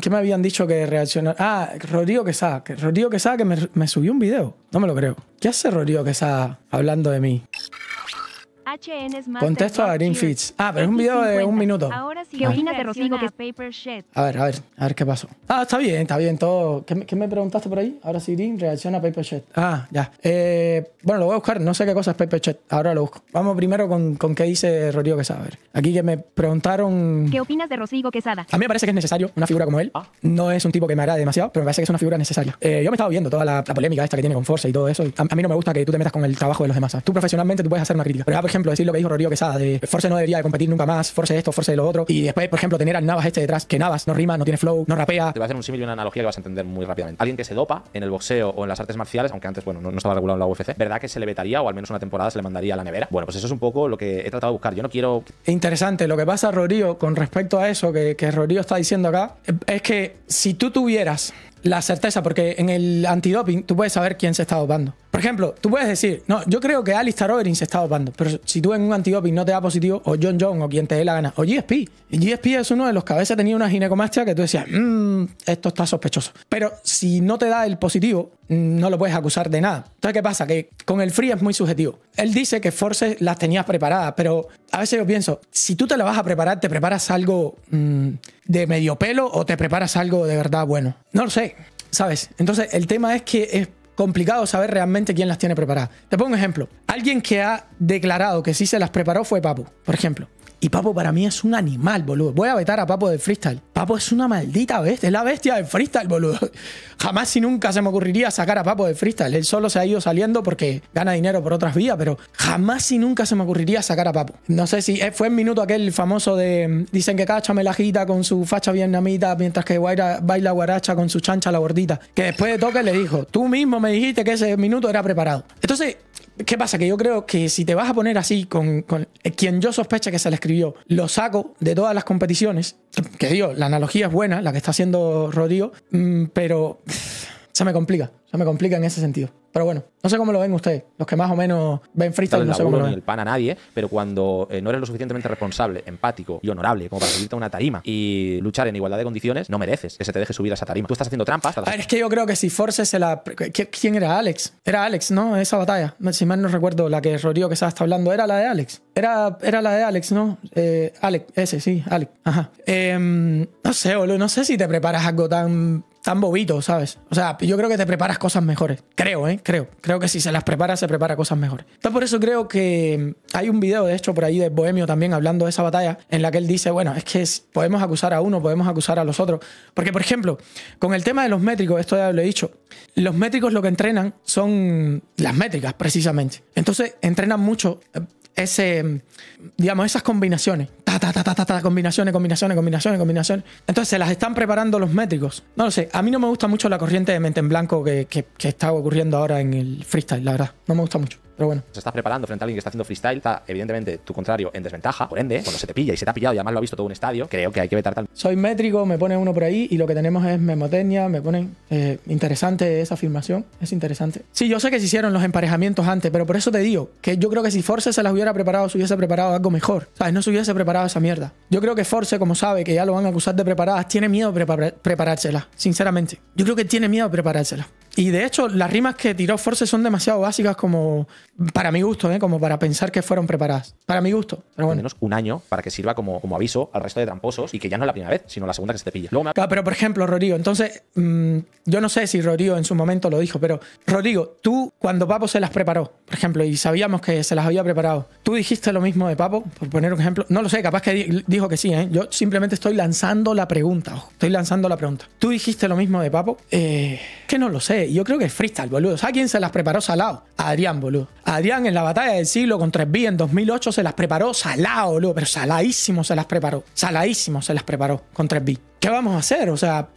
¿Qué me habían dicho que reaccionara? Ah, Rodrigo Quesada. Rodrigo Quesada que me subió un video. No me lo creo. ¿Qué hace Rodrigo Quesada hablando de mí? Contesto a Green Fits. Ah, pero es un video de 1 minuto. Ahora sí, imagínate, Rodrigo, que Paper Shed. A ver qué pasó. Ah, está bien todo. ¿Qué me preguntaste por ahí? Ahora sí, Green reacciona a Paper Shed. Ah, ya. Bueno, lo voy a buscar. No sé qué cosa es Paper Shed. Ahora lo busco. Vamos primero con qué dice Rodrigo Quesada. A ver. Aquí que me preguntaron. ¿Qué opinas de Rodrigo Quesada? A mí me parece que es necesario una figura como él. No es un tipo que me agrade demasiado, pero me parece que es una figura necesaria. Yo me estaba viendo toda la polémica esta que tiene con Forza y todo eso. A mí no me gusta que tú te metas con el trabajo de los demás. Tú profesionalmente tú puedes hacer una crítica. Pero, por ejemplo, decir lo que dijo Rodrigo Quesada de Forza no debería de competir nunca más, Forza esto, Forza lo otro, y después, por ejemplo, tener al Navas este detrás, que Navas no rima, no tiene flow, no rapea. Te voy a hacer un símil y una analogía que vas a entender muy rápidamente. Alguien que se dopa en el boxeo o en las artes marciales, aunque antes, bueno, no estaba regulado en la UFC, ¿verdad que se le vetaría o al menos una temporada se le mandaría a la nevera? Bueno, pues eso es un poco lo que he tratado de buscar. Yo no quiero... Interesante lo que pasa, Rodrigo, con respecto a eso que Rodrigo está diciendo acá, es que si tú tuvieras la certeza, porque en el antidoping tú puedes saber quién se está dopando. Por ejemplo, tú puedes decir, no, yo creo que Alistair Overeem se está dopando, pero si tú en un antidoping no te da positivo, o John John, o quien te dé la gana, o GSP. Y GSP es uno de los que a veces tenía una ginecomastia que tú decías, esto está sospechoso. Pero si no te da el positivo, no lo puedes acusar de nada. Entonces, ¿qué pasa? Que con el free es muy subjetivo. Él dice que Force las tenías preparadas, pero a veces yo pienso, si tú te la vas a preparar, ¿te preparas algo de medio pelo o te preparas algo de verdad bueno? No lo sé, ¿sabes? Entonces, el tema es que es complicado saber realmente quién las tiene preparadas. Te pongo un ejemplo. Alguien que ha declarado que sí se las preparó fue Papu, por ejemplo. Y Papo para mí es un animal, boludo. Voy a vetar a Papo del freestyle. Papo es una maldita bestia. Es la bestia del freestyle, boludo. Jamás y nunca se me ocurriría sacar a Papo del freestyle. Él solo se ha ido saliendo porque gana dinero por otras vías, pero jamás y nunca se me ocurriría sacar a Papo. No sé si fue el minuto aquel famoso de... Dicen que cáchame la jita con su facha vietnamita mientras que baila guaracha con su chancha la gordita. Que después de toque le dijo, tú mismo me dijiste que ese minuto era preparado. Entonces... ¿Qué pasa? Que yo creo que si te vas a poner así con quien yo sospecha que se le escribió, lo saco de todas las competiciones, que digo, la analogía es buena, la que está haciendo Rodrigo, pero se me complica en ese sentido. Pero bueno, no sé cómo lo ven ustedes, los que más o menos ven freestyle, no sé cómo lo ven. El pan a nadie, pero cuando no eres lo suficientemente responsable, empático y honorable como para subirte a una tarima y luchar en igualdad de condiciones, no mereces que se te deje subir a esa tarima. Tú estás haciendo trampas. A ver, es que yo creo que si Force se la... ¿Quién era? Alex. Era Alex, ¿no? Esa batalla, si mal no recuerdo, la que Rodrigo Quesada está hablando, era la de Alex. Era la de Alex, ¿no? Alex, ese, sí, Alex. Ajá. No sé, boludo, no sé si te preparas algo tan bobito, ¿sabes? O sea, yo creo que te preparas cosas mejores. Creo, ¿eh? Creo que si se las prepara, se prepara cosas mejores. Entonces, por eso creo que hay un video, de hecho, por ahí de Bohemio también hablando de esa batalla, en la que él dice, bueno, es que podemos acusar a uno, podemos acusar a los otros. Porque, por ejemplo, con el tema de los métricos, esto ya lo he dicho, los métricos lo que entrenan son las métricas, precisamente. Entonces, entrenan mucho digamos, esas combinaciones. Combinaciones. Entonces se las están preparando los métricos. No lo sé, a mí no me gusta mucho la corriente de mente en blanco que está ocurriendo ahora en el freestyle, la verdad. No me gusta mucho. Pero bueno. Se está preparando frente a alguien que está haciendo freestyle, está evidentemente tu contrario en desventaja, por ende, cuando se te pilla y se te ha pillado y además lo ha visto todo un estadio, creo que hay que vetar tal. Soy métrico, me pone uno por ahí y lo que tenemos es memotecnia, me ponen interesante esa afirmación, es interesante. Sí, yo sé que se hicieron los emparejamientos antes, pero por eso te digo que yo creo que si Force se las hubiera preparado, se hubiese preparado algo mejor, ¿sabes? No se hubiese preparado esa mierda. Yo creo que Force, como sabe que ya lo van a acusar de preparadas, tiene miedo de preparárselas, sinceramente. Yo creo que tiene miedo de preparárselas. Y de hecho, las rimas que tiró Force son demasiado básicas como... Para mi gusto, ¿eh? Como para pensar que fueron preparadas. Para mi gusto. Pero bueno. Al menos un año para que sirva como aviso al resto de tramposos y que ya no es la primera vez, sino la segunda que se te pilla. Luego claro, pero por ejemplo, Rodrigo, entonces, yo no sé si Rodrigo en su momento lo dijo, pero Rodrigo, tú cuando Papo se las preparó, por ejemplo, y sabíamos que se las había preparado, ¿tú dijiste lo mismo de Papo? Por poner un ejemplo. No lo sé, capaz que dijo que sí, ¿eh? Yo simplemente estoy lanzando la pregunta. Ojo, estoy lanzando la pregunta. ¿Tú dijiste lo mismo de Papo? Que no lo sé. Yo creo que es freestyle, boludo. ¿Sabes quién se las preparó salado? Adrián, boludo. Adrián en la batalla del siglo con 3B en 2008 se las preparó salado, boludo, pero saladísimo se las preparó. Saladísimo se las preparó con 3B. ¿Qué vamos a hacer? O sea,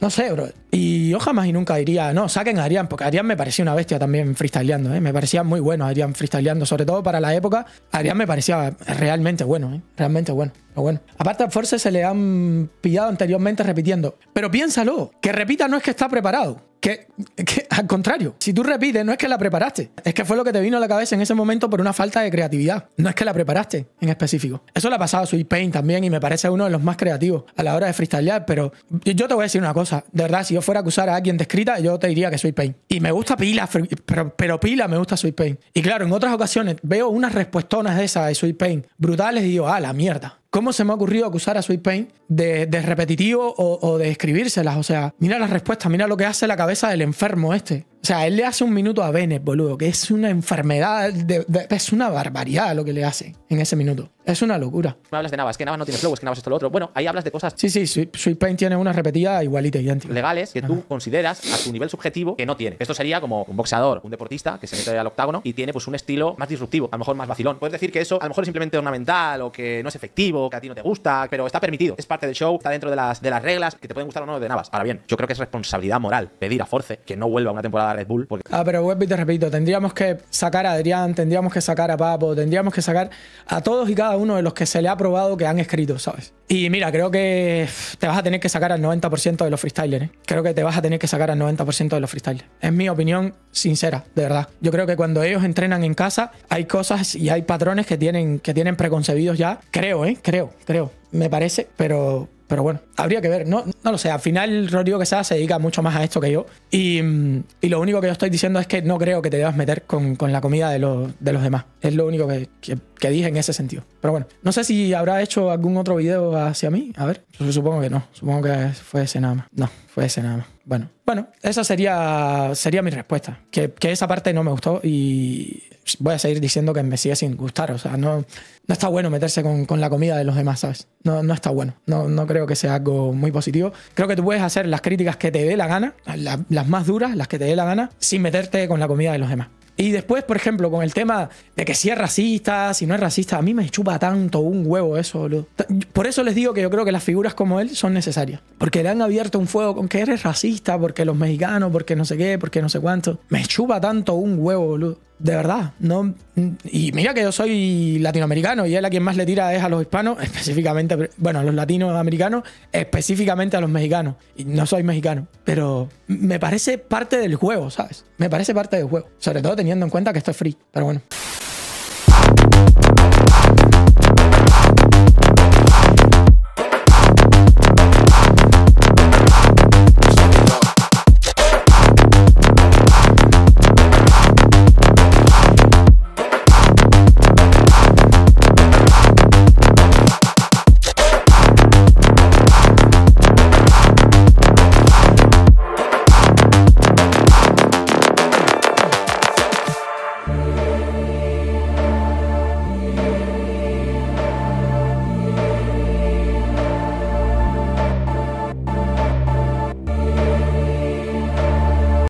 no sé, bro. Y yo jamás y nunca diría, no, saquen a Adrián, porque Adrián me parecía una bestia también freestyleando, ¿eh? Me parecía muy bueno Adrián freestyleando, sobre todo para la época. Adrián me parecía realmente bueno, ¿eh? Realmente bueno. Pero bueno, aparte a Force se le han pillado anteriormente repitiendo. Pero piénsalo, que repita no es que está preparado. Que al contrario, si tú repites, no es que la preparaste, es que fue lo que te vino a la cabeza en ese momento por una falta de creatividad. No es que la preparaste en específico. Eso le ha pasado a Sweet Pain también y me parece uno de los más creativos a la hora de freestylear, pero yo te voy a decir una cosa. De verdad, si yo fuera a acusar a alguien de escrita, yo te diría que Sweet Pain. Y me gusta pila, pero pila me gusta Sweet Pain. Y claro, en otras ocasiones veo unas respuestonas de esas de Sweet Pain brutales y digo, ah, la mierda. ¿Cómo se me ha ocurrido acusar a Sweet Pain de repetitivo o de escribírselas? O sea, mira las respuestas, mira lo que hace la cabeza del enfermo este. O sea, él le hace un minuto a Bennett, boludo, que es una enfermedad, es una barbaridad lo que le hace en ese minuto. Es una locura. Me hablas de Navas, que Navas no tiene flow, es que Navas esto lo otro. Bueno, ahí hablas de cosas... Sí, sí, Sweet Pain tiene una repetida igualita y idéntica. Legales que ajá, tú consideras a tu nivel subjetivo que no tiene. Esto sería como un boxeador, un deportista que se mete al octágono y tiene pues un estilo más disruptivo, a lo mejor más vacilón. Puedes decir que eso a lo mejor es simplemente ornamental o que no es efectivo, que a ti no te gusta, pero está permitido. Es parte del show, está dentro de las reglas que te pueden gustar o no de Navas. Ahora bien, yo creo que es responsabilidad moral pedir a Force que no vuelva una temporada a Red Bull. Porque... Ah, pero Webby, te repito, tendríamos que sacar a Adrián, tendríamos que sacar a Papo, tendríamos que sacar a todos y cada uno de los que se le ha probado que han escrito, ¿sabes? Y mira, creo que te vas a tener que sacar al 90% de los freestylers, ¿eh? Creo que te vas a tener que sacar al 90% de los freestylers. Es mi opinión sincera, de verdad. Yo creo que cuando ellos entrenan en casa, hay cosas y hay patrones que tienen preconcebidos ya. Creo, ¿eh? Creo. Me parece, pero bueno, habría que ver, no lo sé. Al final Rodrigo Quesada se dedica mucho más a esto que yo y lo único que yo estoy diciendo es que no creo que te debas meter con la comida de los demás. Es lo único que dije en ese sentido. Pero bueno, no sé si habrá hecho algún otro video hacia mí. A ver, yo supongo que no. Supongo que fue ese nada más. No, fue ese nada más. Bueno, esa sería mi respuesta. Que esa parte no me gustó y... voy a seguir diciendo que me sigue sin gustar. O sea, no está bueno meterse con la comida de los demás, ¿sabes? No está bueno. No creo que sea algo muy positivo. Creo que tú puedes hacer las críticas que te dé la gana, las más duras, las que te dé la gana, sin meterte con la comida de los demás. Y después, por ejemplo, con el tema de que si es racista, si no es racista, a mí me chupa tanto un huevo eso, boludo. Por eso les digo que yo creo que las figuras como él son necesarias. Porque le han abierto un fuego con que eres racista, porque los mexicanos, porque no sé qué, porque no sé cuánto. Me chupa tanto un huevo, boludo. De verdad, no. Y mira que yo soy latinoamericano y él a quien más le tira es a los hispanos, específicamente, bueno, a los latinoamericanos, específicamente a los mexicanos. Y no soy mexicano, pero me parece parte del juego, ¿sabes? Me parece parte del juego, sobre todo teniendo en cuenta que esto es free, pero bueno.